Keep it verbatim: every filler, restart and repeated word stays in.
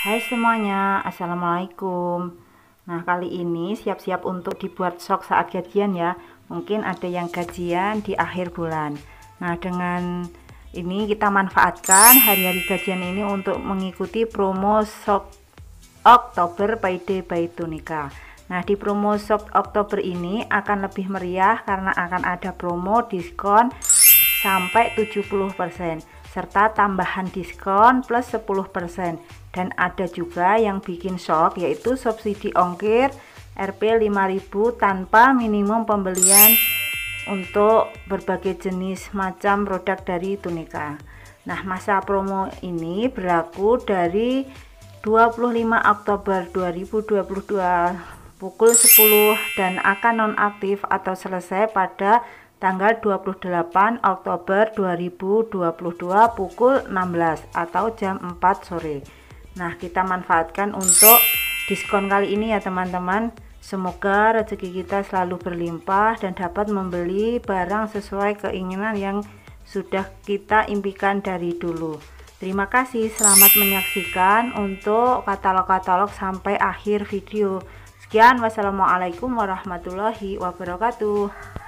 Hai semuanya, assalamualaikum. Nah, kali ini siap-siap untuk dibuat shock saat gajian ya. Mungkin ada yang gajian di akhir bulan. Nah, dengan ini kita manfaatkan hari-hari gajian ini untuk mengikuti promo Shocktober Payday by Tuneeca. Nah, di promo Shocktober ini akan lebih meriah karena akan ada promo diskon sampai tujuh puluh persen serta tambahan diskon plus sepuluh persen. Dan ada juga yang bikin shock, yaitu subsidi ongkir R P lima ribu tanpa minimum pembelian untuk berbagai jenis macam produk dari Tuneeca. Nah, masa promo ini berlaku dari dua puluh lima Oktober dua ribu dua puluh dua pukul sepuluh dan akan nonaktif atau selesai pada tanggal dua puluh delapan Oktober dua ribu dua puluh dua pukul enam belas atau jam empat sore. Nah, kita manfaatkan untuk diskon kali ini ya teman-teman. Semoga rezeki kita selalu berlimpah dan dapat membeli barang sesuai keinginan yang sudah kita impikan dari dulu. Terima kasih, selamat menyaksikan untuk katalog-katalog sampai akhir video. Sekian, wassalamualaikum warahmatullahi wabarakatuh.